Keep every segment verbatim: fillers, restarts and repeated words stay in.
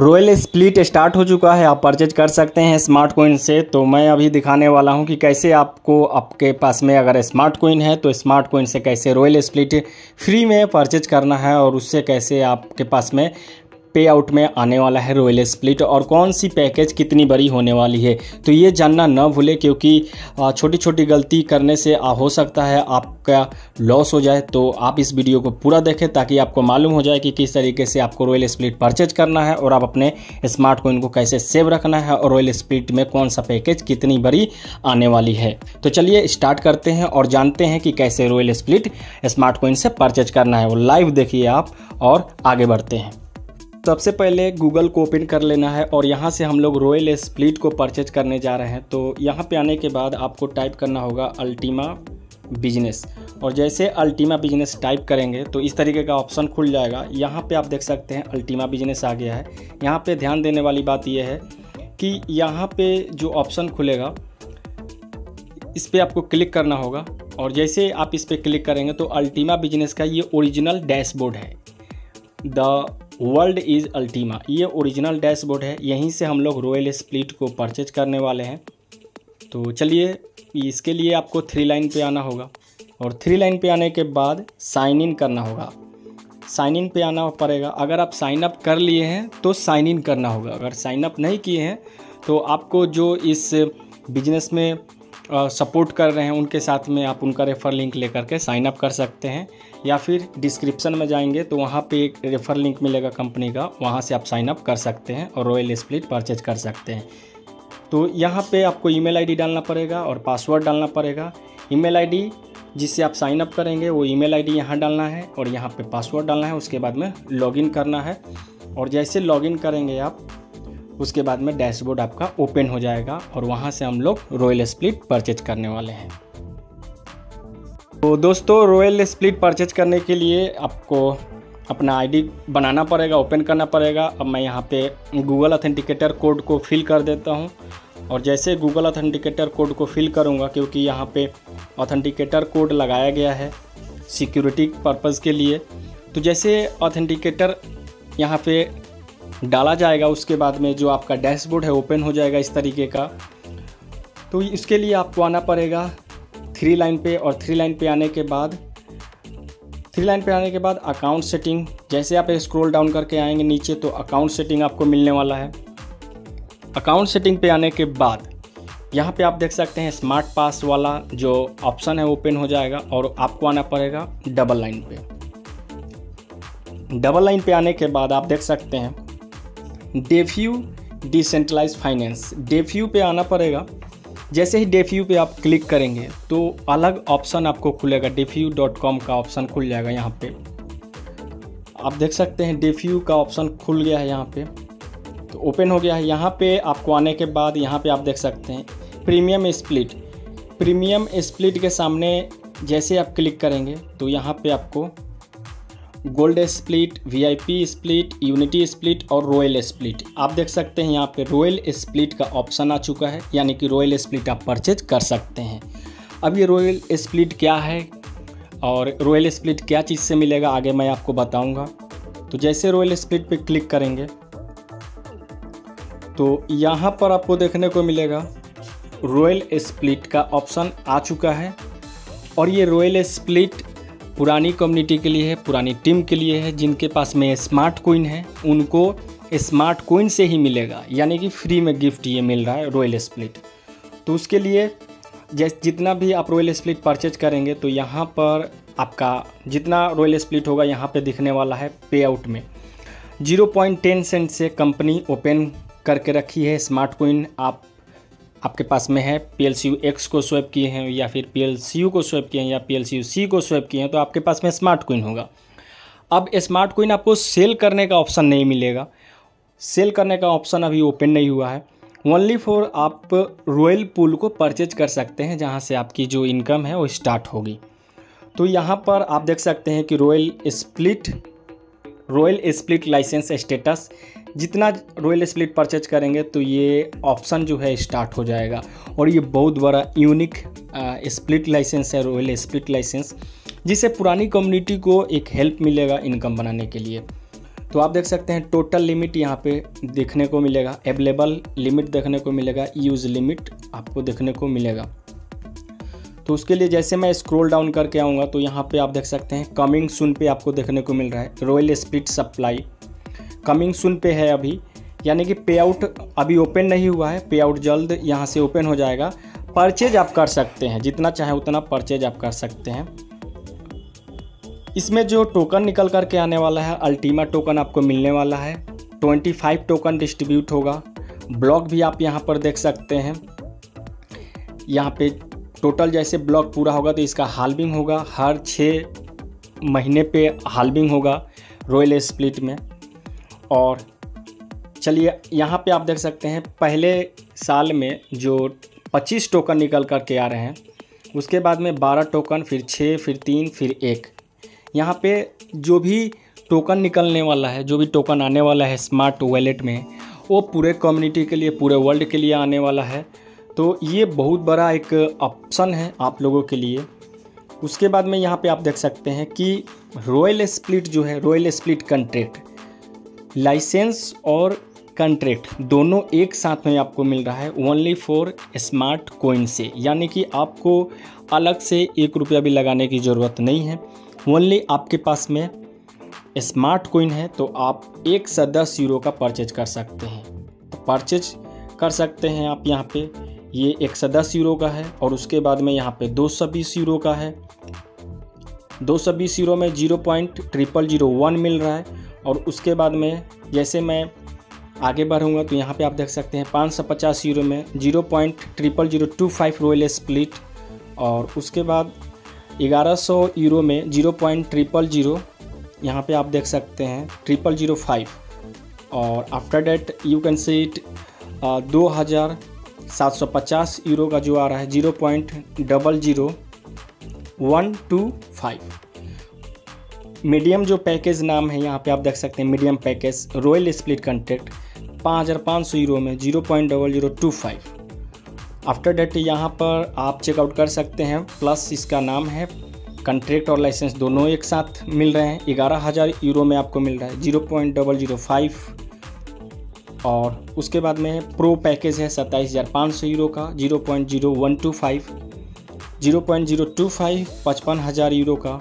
Royal split start हो चुका है, आप परचेज कर सकते हैं स्मार्ट कॉइन से। तो मैं अभी दिखाने वाला हूं कि कैसे आपको, आपके पास में अगर स्मार्ट कॉइन है तो स्मार्ट कॉइन से कैसे रॉयल स्प्लिट फ्री में परचेज करना है और उससे कैसे आपके पास में पे आउट में आने वाला है रॉयल स्प्लिट और कौन सी पैकेज कितनी बड़ी होने वाली है। तो ये जानना ना भूले, क्योंकि छोटी छोटी गलती करने से हो सकता है आपका लॉस हो जाए। तो आप इस वीडियो को पूरा देखें ताकि आपको मालूम हो जाए कि किस तरीके से आपको रॉयल स्प्लिट परचेज करना है और आप अपने स्मार्ट कॉइन को कैसे सेव रखना है और रॉयल स्प्लिट में कौन सा पैकेज कितनी बड़ी आने वाली है। तो चलिए स्टार्ट करते हैं और जानते हैं कि कैसे रॉयल स्प्लिट स्मार्ट कॉइन से परचेज करना है। वो लाइव देखिए आप और आगे बढ़ते हैं। सबसे पहले गूगल को ओपन कर लेना है और यहाँ से हम लोग रॉयल स्प्लिट को परचेज करने जा रहे हैं। तो यहाँ पे आने के बाद आपको टाइप करना होगा अल्टीमा बिजनेस, और जैसे अल्टीमा बिजनेस टाइप करेंगे तो इस तरीके का ऑप्शन खुल जाएगा। यहाँ पे आप देख सकते हैं अल्टीमा बिजनेस आ गया है। यहाँ पे ध्यान देने वाली बात यह है कि यहाँ पे जो ऑप्शन खुलेगा इस पर आपको क्लिक करना होगा, और जैसे आप इस पर क्लिक करेंगे तो अल्टीमा बिजनेस का ये ओरिजिनल डैशबोर्ड है, द वर्ल्ड इज़ अल्टीमा, ये ओरिजिनल डैशबोर्ड है। यहीं से हम लोग रॉयल स्प्लिट को परचेज करने वाले हैं। तो चलिए, इसके लिए आपको थ्री लाइन पे आना होगा और थ्री लाइन पे आने के बाद साइन इन करना होगा। साइन इन पे आना पड़ेगा। अगर आप साइन अप कर लिए हैं तो साइन इन करना होगा, अगर साइन अप नहीं किए हैं तो आपको जो इस बिजनेस में सपोर्ट कर रहे हैं उनके साथ में आप उनका रेफ़र लिंक लेकर के साइन अप कर सकते हैं, या फिर डिस्क्रिप्शन में जाएंगे तो वहाँ पे एक रेफ़र लिंक मिलेगा कंपनी का, वहाँ से आप साइन अप कर सकते हैं और रॉयल स्प्लिट परचेज कर सकते हैं। तो यहाँ पे आपको ईमेल आईडी डालना पड़ेगा और पासवर्ड डालना पड़ेगा। ईमेल आईडी जिससे आप साइन अप करेंगे वो ईमेल आईडी यहाँ डालना है और यहाँ पे पासवर्ड डालना है। उसके बाद में लॉगिन करना है, और जैसे लॉगिन करेंगे आप उसके बाद में डैशबोर्ड आपका ओपन हो जाएगा और वहाँ से हम लोग रॉयल स्प्लिट परचेज करने वाले हैं। तो दोस्तों, रॉयल स्प्लिट परचेज करने के लिए आपको अपना आईडी बनाना पड़ेगा, ओपन करना पड़ेगा। अब मैं यहाँ पे गूगल ऑथेंटिकेटर कोड को फिल कर देता हूँ, और जैसे गूगल ऑथेंटिकेटर कोड को फिल करूँगा, क्योंकि यहाँ पे ऑथेंटिकेटर कोड लगाया गया है सिक्योरिटी पर्पज़ के लिए, तो जैसे ऑथेंटिकेटर यहाँ पे डाला जाएगा उसके बाद में जो आपका डैशबोर्ड है ओपन हो जाएगा इस तरीके का। तो इसके लिए आपको आना पड़ेगा थ्री लाइन पे, और थ्री लाइन पे आने के बाद थ्री लाइन पे आने के बाद अकाउंट सेटिंग, जैसे आप स्क्रॉल डाउन करके आएंगे नीचे तो अकाउंट सेटिंग आपको मिलने वाला है। अकाउंट सेटिंग पे आने के बाद यहाँ पे आप देख सकते हैं स्मार्ट पास वाला जो ऑप्शन है ओपन हो जाएगा, और आपको आना पड़ेगा डबल लाइन पे। डबल लाइन पे आने के बाद आप देख सकते हैं DeFi U decentralize finance, DeFi U पे आना पड़ेगा। जैसे ही डेफी यू पे आप क्लिक करेंगे तो अलग ऑप्शन आपको खुलेगा, डेफी यू डॉट कॉम का ऑप्शन खुल जाएगा। यहाँ पे आप देख सकते हैं डेफी यू का ऑप्शन खुल गया है, यहाँ पे तो ओपन हो गया है। यहाँ पे आपको आने के बाद यहाँ पे आप देख सकते हैं प्रीमियम स्प्लिट, प्रीमियम स्प्लिट के सामने जैसे आप क्लिक करेंगे तो यहाँ पे आपको gold split, VIP split, unity split और रॉयल स्प्लिट आप देख सकते हैं। यहाँ पे रॉयल स्प्लिट का ऑप्शन आ चुका है, यानी कि रॉयल स्प्लिट आप परचेज कर सकते हैं। अब ये रॉयल स्प्लिट क्या है और रॉयल स्प्लिट क्या चीज़ से मिलेगा आगे मैं आपको बताऊंगा। तो जैसे रॉयल स्प्लिट पे क्लिक करेंगे तो यहाँ पर आपको देखने को मिलेगा रॉयल स्प्लिट का ऑप्शन आ चुका है, और ये रॉयल स्प्लिट पुरानी कम्युनिटी के लिए है, पुरानी टीम के लिए है, जिनके पास में स्मार्ट कॉइन है उनको स्मार्ट कॉइन से ही मिलेगा, यानी कि फ्री में गिफ्ट ये मिल रहा है रॉयल स्प्लिट। तो उसके लिए जैसे जितना भी आप रॉयल स्प्लिट परचेज करेंगे तो यहाँ पर आपका जितना रॉयल स्प्लिट होगा यहाँ पे दिखने वाला है पे आउट में। जीरो पॉइंट टेन सेंट से कंपनी ओपन करके रखी है स्मार्ट कॉइन, आप आपके पास में है पीएलसीयू एक्स को स्वैप किए हैं या फिर पीएलसीयू को स्वैप किए हैं या पीएलसीयू सी को स्वैप किए हैं, तो आपके पास में स्मार्ट कॉइन होगा। अब स्मार्ट कॉइन आपको सेल करने का ऑप्शन नहीं मिलेगा, सेल करने का ऑप्शन अभी ओपन नहीं हुआ है। ओनली फॉर आप रॉयल पूल को परचेज कर सकते हैं, जहां से आपकी जो इनकम है वो स्टार्ट होगी। तो यहाँ पर आप देख सकते हैं कि royal split royal split license status, जितना रॉयल स्प्लिट परचेज करेंगे तो ये ऑप्शन जो है स्टार्ट हो जाएगा, और ये बहुत बड़ा यूनिक स्प्लिट लाइसेंस है रॉयल स्प्लिट लाइसेंस, जिससे पुरानी कम्युनिटी को एक हेल्प मिलेगा इनकम बनाने के लिए। तो आप देख सकते हैं टोटल लिमिट यहाँ पे देखने को मिलेगा, अवेलेबल लिमिट देखने को मिलेगा, यूज लिमिट आपको देखने को मिलेगा। तो उसके लिए जैसे मैं स्क्रॉल डाउन करके आऊँगा तो यहाँ पे आप देख सकते हैं कमिंग सून पे आपको देखने को मिल रहा है royal split supply coming soon पे है अभी, यानी कि पे आउट अभी ओपन नहीं हुआ है, पे आउट जल्द यहाँ से ओपन हो जाएगा। परचेज आप कर सकते हैं, जितना चाहे उतना परचेज आप कर सकते हैं। इसमें जो टोकन निकल कर के आने वाला है अल्टीमा टोकन आपको मिलने वाला है, पच्चीस टोकन डिस्ट्रीब्यूट होगा। ब्लॉक भी आप यहाँ पर देख सकते हैं, यहाँ पे टोटल जैसे ब्लॉक पूरा होगा तो इसका हाल्विंग होगा, हर छः महीने पे हाल्विंग होगा रॉयल स्प्लिट में। और चलिए यहाँ पे आप देख सकते हैं पहले साल में जो पच्चीस टोकन निकल कर के आ रहे हैं, उसके बाद में बारह टोकन, फिर छः, फिर तीन, फिर एक। यहाँ पे जो भी टोकन निकलने वाला है, जो भी टोकन आने वाला है स्मार्ट वॉलेट में, वो पूरे कम्युनिटी के लिए, पूरे वर्ल्ड के लिए आने वाला है। तो ये बहुत बड़ा एक ऑप्शन है आप लोगों के लिए। उसके बाद में यहाँ पे आप देख सकते हैं कि रॉयल स्प्लिट जो है, रॉयल स्प्लिट कंट्रैक्ट, लाइसेंस और कंट्रैक्ट दोनों एक साथ में आपको मिल रहा है ओनली फॉर स्मार्ट कॉइन से, यानी कि आपको अलग से एक रुपया भी लगाने की ज़रूरत नहीं है। ओनली आपके पास में स्मार्ट कॉइन है तो आप एक से दस यूरो का परचेज कर सकते हैं, तो परचेज कर सकते हैं आप यहाँ पे। ये एक से दस यूरो का है और उसके बाद में यहाँ पे दो सौ बीस यूरो का है। दो सौ बीस यूरो में zero point triple zero one मिल रहा है। और उसके बाद में जैसे मैं आगे बढ़ूँगा तो यहाँ पे आप देख सकते हैं पाँच सौ पचास यूरो में zero point triple zero two five royal split, और उसके बाद ग्यारह सौ यूरो में जीरो पॉइंट ट्रिपल जीरो यहाँ पर आप देख सकते हैं ट्रिपल जीरो फाइव। और after date you can see it दो हज़ार सात सौ पचास यूरो का जो आ रहा है zero point double zero one two five. Medium जो पैकेज नाम है यहाँ पे आप देख सकते हैं medium package royal split contract पाँच हज़ार पाँच सौ यूरो में zero point double zero two five. After date यहाँ पर आप चेकआउट कर सकते हैं, प्लस इसका नाम है कंट्रैक्ट और लाइसेंस दोनों एक साथ मिल रहे हैं। ग्यारह हज़ार यूरो में आपको मिल रहा है zero point double zero five. और उसके बाद में प्रो पैकेज है सत्ताईस हज़ार पाँच सौ यूरो का zero point zero one two five, zero point zero two five पचपन हज़ार यूरो का।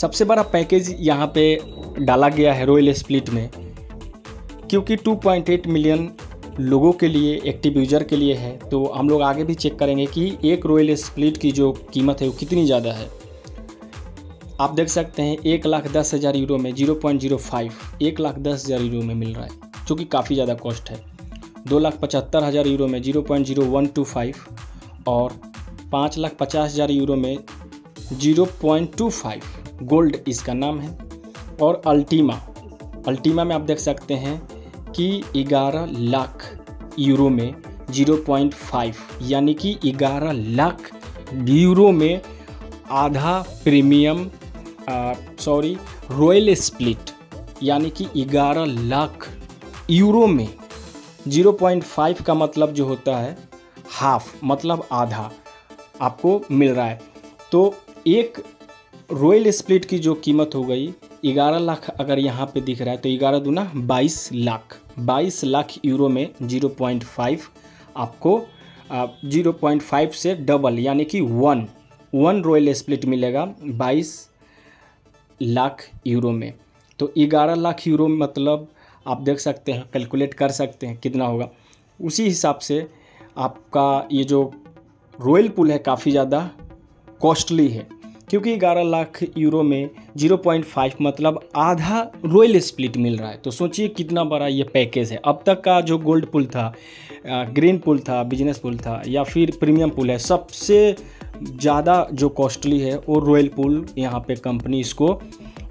सबसे बड़ा पैकेज यहाँ पे डाला गया है रॉयल स्प्लिट में, क्योंकि टू पॉइंट एट मिलियन लोगों के लिए, एक्टिव यूजर के लिए है। तो हम लोग आगे भी चेक करेंगे कि एक रॉयल स्प्लिट की जो कीमत है वो कितनी ज़्यादा है। आप देख सकते हैं एक लाख दस हज़ार यूरो में जीरो पॉइंट जीरो फाइव, एक लाख दस हज़ार यूरो में मिल रहा है, जो कि काफ़ी ज़्यादा कॉस्ट है। दो लाख पचहत्तर हज़ार यूरो में zero point zero one two five और पाँच लाख पचास हज़ार यूरो में zero point two five, gold इसका नाम है। और अल्टीमा, अल्टीमा में आप देख सकते हैं कि ग्यारह लाख यूरो में जीरो पॉइंट फाइव, यानी कि ग्यारह लाख यूरो में आधा प्रीमियम, सॉरी रॉयल स्प्लिट, यानी कि ग्यारह लाख यूरो में जीरो पॉइंट फाइव का मतलब जो होता है हाफ, मतलब आधा आपको मिल रहा है। तो एक रॉयल स्प्लिट की जो कीमत हो गई ग्यारह लाख, अगर यहाँ पे दिख रहा है तो ग्यारह दूना बाईस लाख, बाईस लाख यूरो में जीरो पॉइंट फाइव आपको जीरो पॉइंट फाइव से डबल यानी कि वन वन रॉयल स्प्लिट मिलेगा बाईस लाख यूरो में। तो ग्यारह लाख यूरो मतलब आप देख सकते हैं, कैलकुलेट कर सकते हैं कितना होगा। उसी हिसाब से आपका ये जो रॉयल पूल है काफ़ी ज़्यादा कॉस्टली है, क्योंकि ग्यारह लाख यूरो में जीरो पॉइंट फाइव मतलब आधा रॉयल स्प्लिट मिल रहा है। तो सोचिए कितना बड़ा ये पैकेज है। अब तक का जो गोल्ड पूल था, ग्रीन पूल था, बिजनेस पूल था या फिर प्रीमियम पूल है, सबसे ज़्यादा जो कॉस्टली है वो रॉयल पूल। यहाँ पे कंपनी इसको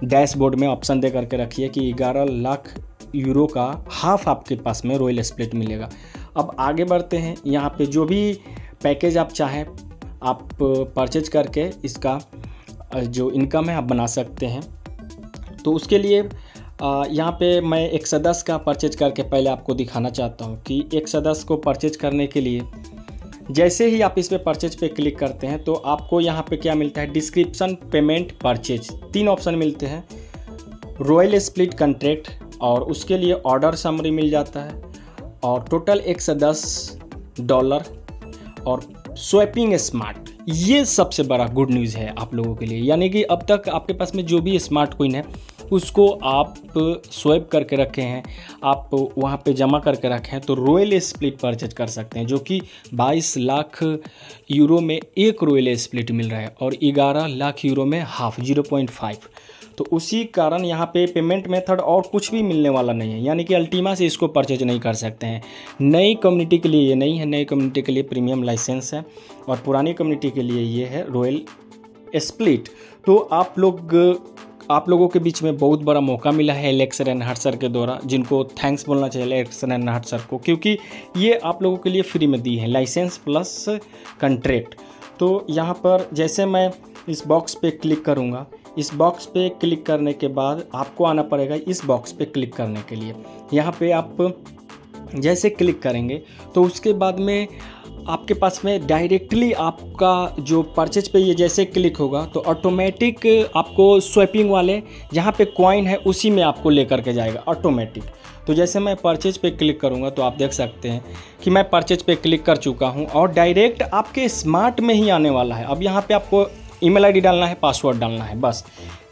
डैशबोर्ड में ऑप्शन दे करके रखी है कि ग्यारह लाख यूरो का हाफ आपके पास में रॉयल स्प्लिट मिलेगा। अब आगे बढ़ते हैं, यहाँ पे जो भी पैकेज आप चाहें आप परचेज करके इसका जो इनकम है आप बना सकते हैं। तो उसके लिए यहाँ पे मैं एक सौ दस का परचेज करके पहले आपको दिखाना चाहता हूँ कि एक सौ दस को परचेज करने के लिए जैसे ही आप इस पर परचेज पे क्लिक करते हैं तो आपको यहाँ पे क्या मिलता है, डिस्क्रिप्शन, पेमेंट, परचेज, तीन ऑप्शन मिलते हैं। रॉयल स्प्लिट कंट्रैक्ट और उसके लिए ऑर्डर समरी मिल जाता है और टोटल एक सौ दस डॉलर और स्वैपिंग स्मार्ट। ये सबसे बड़ा गुड न्यूज़ है आप लोगों के लिए, यानी कि अब तक आपके पास में जो भी स्मार्ट कॉइन है उसको आप स्वैप करके रखे हैं, आप वहाँ पे जमा करके रखे हैं तो रॉयल स्प्लिट परचेज कर सकते हैं, जो कि बाईस लाख यूरो में एक रॉयल स्प्लिट मिल रहा है और ग्यारह लाख यूरो में हाफ ज़ीरो पॉइंट फाइव। तो उसी कारण यहाँ पे पेमेंट मेथड और कुछ भी मिलने वाला नहीं है, यानी कि अल्टीमा से इसको परचेज नहीं कर सकते हैं। नई कम्युनिटी के लिए ये नहीं है, नई कम्युनिटी के लिए प्रीमियम लाइसेंस है और पुरानी कम्युनिटी के लिए ये है रॉयल स्प्लिट। तो आप लोग आप लोगों के बीच में बहुत बड़ा मौका मिला है एलेक्स रेनहार्ट सर के द्वारा, जिनको थैंक्स बोलना चाहिए एलेक्स रेनहार्ट सर को, क्योंकि ये आप लोगों के लिए फ्री में दी है लाइसेंस प्लस कंट्रैक्ट। तो यहाँ पर जैसे मैं इस बॉक्स पे क्लिक करूँगा, इस बॉक्स पे क्लिक करने के बाद आपको आना पड़ेगा इस बॉक्स पे क्लिक करने के लिए। यहाँ पे आप जैसे क्लिक करेंगे तो उसके बाद में आपके पास में डायरेक्टली आपका जो परचेज पे ये जैसे क्लिक होगा तो ऑटोमेटिक आपको स्वैपिंग वाले जहाँ पे कॉइन है उसी में आपको लेकर के जाएगा ऑटोमेटिक। तो जैसे मैं परचेज पे क्लिक करूँगा तो आप देख सकते हैं कि मैं परचेज पे क्लिक कर चुका हूँ और डायरेक्ट आपके स्मार्ट में ही आने वाला है। अब यहाँ पे आपको ईमेल आईडी डालना है, पासवर्ड डालना है, बस।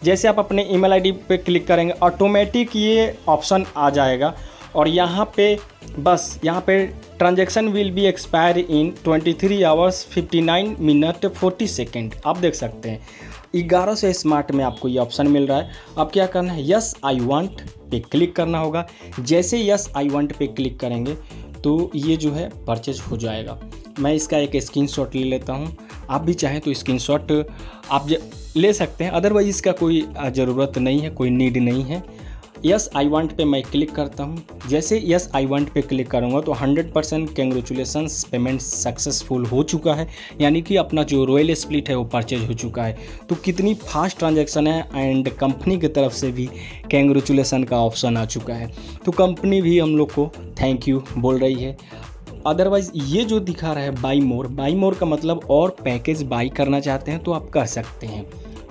जैसे आप अपने ईमेल आईडी पे क्लिक करेंगे ऑटोमेटिक ये ऑप्शन आ जाएगा और यहाँ पे बस यहाँ पे transaction will be expire in तेईस आवर्स उनसठ मिनट चालीस सेकंड। आप देख सकते हैं ग्यारह सौ स्मार्ट में आपको ये ऑप्शन मिल रहा है। अब क्या करना है, यस आई वांट पे क्लिक करना होगा। जैसे यस आई वांट पे क्लिक करेंगे तो ये जो है परचेज हो जाएगा। मैं इसका एक स्क्रीनशॉट ले लेता हूँ, आप भी चाहें तो स्क्रीनशॉट आप ले सकते हैं, अदरवाइज इसका कोई ज़रूरत नहीं है, कोई नीड नहीं है। यस आई वांट पे मैं क्लिक करता हूँ। जैसे यस आई वांट पे क्लिक करूँगा तो hundred percent congratulations, payment successful हो चुका है, यानी कि अपना जो रॉयल स्प्लिट है वो परचेज हो चुका है। तो कितनी फास्ट ट्रांजैक्शन है एंड कंपनी की तरफ से भी कंग्रेचुलेसन का ऑप्शन आ चुका है, तो कंपनी भी हम लोग को थैंक यू बोल रही है। अदरवाइज़ ये जो दिखा रहा है बाई मोर, बाई मोर का मतलब और पैकेज बाई करना चाहते हैं तो आप कर सकते हैं,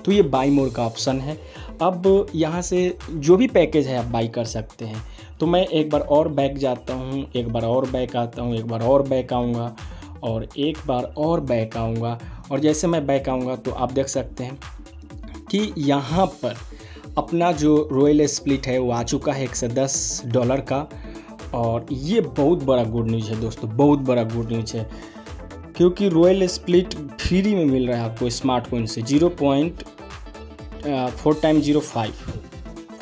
तो ये बाई मोर का ऑप्शन है। अब यहाँ से जो भी पैकेज है आप बाई कर सकते हैं। तो मैं एक बार और बैक जाता हूँ, एक बार और बैक आता हूँ, एक बार और बैक आऊँगा और एक बार और बैक आऊँगा और जैसे मैं बैक आऊँगा तो आप देख सकते हैं कि यहाँ पर अपना जो रॉयल स्प्लिट है वो आ चुका है एक सौ दस डॉलर का। और ये बहुत बड़ा गुड न्यूज़ है दोस्तों, बहुत बड़ा गुड न्यूज़ है, क्योंकि रॉयल स्प्लिट फ्री में मिल रहा है आपको स्मार्ट कॉइन से zero point four time zero five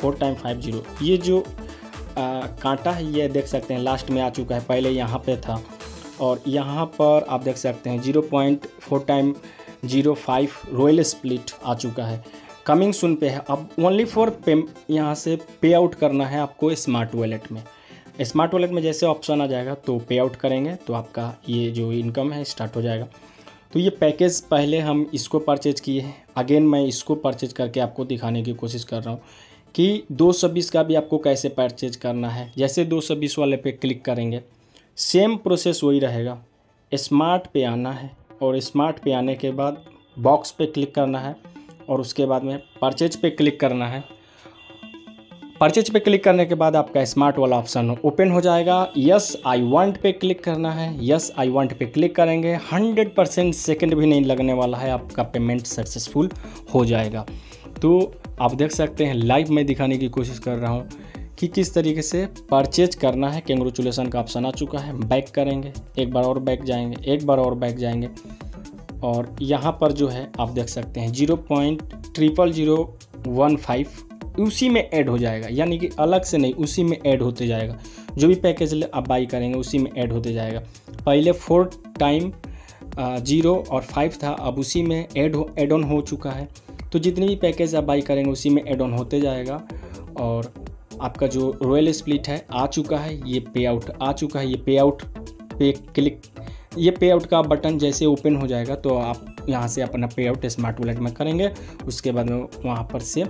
four time five zero. ये जो आ, कांटा है ये देख सकते हैं लास्ट में आ चुका है, पहले यहाँ पे था और यहाँ पर आप देख सकते हैं zero point four time zero five royal split आ चुका है, कमिंग सून पे है। अब ओनली फॉर पे यहाँ से पे आउट करना है आपको स्मार्ट वॉलेट में। स्मार्ट वॉलेट में जैसे ऑप्शन आ जाएगा तो पे आउट करेंगे तो आपका ये जो इनकम है स्टार्ट हो जाएगा। तो ये पैकेज पहले हम इसको परचेज किए हैं, अगेन मैं इसको परचेज करके आपको दिखाने की कोशिश कर रहा हूँ कि दो सौ बीस का भी आपको कैसे परचेज करना है। जैसे दो सौ बीस वाले पे क्लिक करेंगे सेम प्रोसेस वही रहेगा, स्मार्ट पे आना है और स्मार्ट पे आने के बाद बॉक्स पे क्लिक करना है और उसके बाद में परचेज पे क्लिक करना है। परचेज पे क्लिक करने के बाद आपका स्मार्ट वाला ऑप्शन ओपन हो जाएगा। यस आई वांट पे क्लिक करना है, यस आई वांट पे क्लिक करेंगे, हंड्रेड परसेंट सेकेंड भी नहीं लगने वाला है, आपका पेमेंट सक्सेसफुल हो जाएगा। तो आप देख सकते हैं लाइव में दिखाने की कोशिश कर रहा हूँ कि किस तरीके से परचेज करना है। कंग्रेचुलेसन का ऑप्शन आ चुका है, बैक करेंगे, एक बार और बैक जाएंगे, एक बार और बैक जाएंगे और यहाँ पर जो है आप देख सकते हैं zero point zero zero zero one five उसी में ऐड हो जाएगा, यानी कि अलग से नहीं, उसी में ऐड होते जाएगा। जो भी पैकेज आप बाई करेंगे उसी में ऐड होते जाएगा। पहले फोर टाइम ज़ीरो और फाइव था, अब उसी में ऐड हो ऐड ऑन हो चुका है। तो जितने भी पैकेज आप बाई करेंगे उसी में ऐड ऑन होते जाएगा और आपका जो रॉयल स्प्लिट है आ चुका है, ये पे आउट आ चुका है। ये पे आउट पे क्लिक, ये पे आउट का बटन जैसे ओपन हो जाएगा तो आप यहाँ से अपना पे आउट स्मार्ट वॉलेट में करेंगे, उसके बाद में वहाँ पर से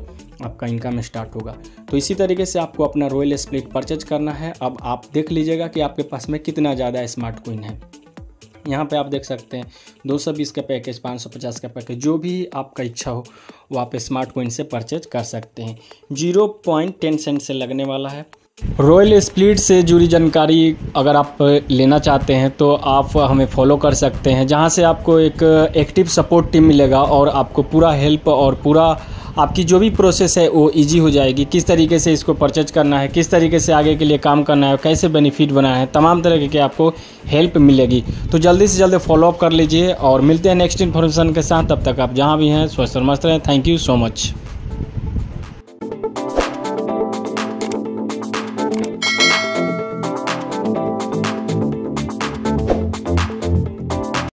आपका इनकम स्टार्ट होगा। तो इसी तरीके से आपको अपना रॉयल स्प्लिट परचेज करना है। अब आप देख लीजिएगा कि आपके पास में कितना ज़्यादा स्मार्ट कॉइन है। यहाँ पे आप देख सकते हैं दो सौ बीस का पैकेज, पाँच सौ पचास का पैकेज, जो भी आपका इच्छा हो वो आप स्मार्ट कॉइन से परचेज कर सकते हैं। Zero point one zero cent से लगने वाला है। रॉयल स्प्लिट से जुड़ी जानकारी अगर आप लेना चाहते हैं तो आप हमें फॉलो कर सकते हैं, जहां से आपको एक एक्टिव सपोर्ट टीम मिलेगा और आपको पूरा हेल्प और पूरा आपकी जो भी प्रोसेस है वो इजी हो जाएगी। किस तरीके से इसको परचेज करना है, किस तरीके से आगे के लिए काम करना है, कैसे बेनिफिट बनाना है, तमाम तरह के आपको हेल्प मिलेगी। तो जल्दी से जल्दी फॉलोअप कर लीजिए और मिलते हैं नेक्स्ट इन्फॉर्मेशन के साथ। तब तक आप जहाँ भी हैं स्वस्थ और मस्त रहें। Thank you so much.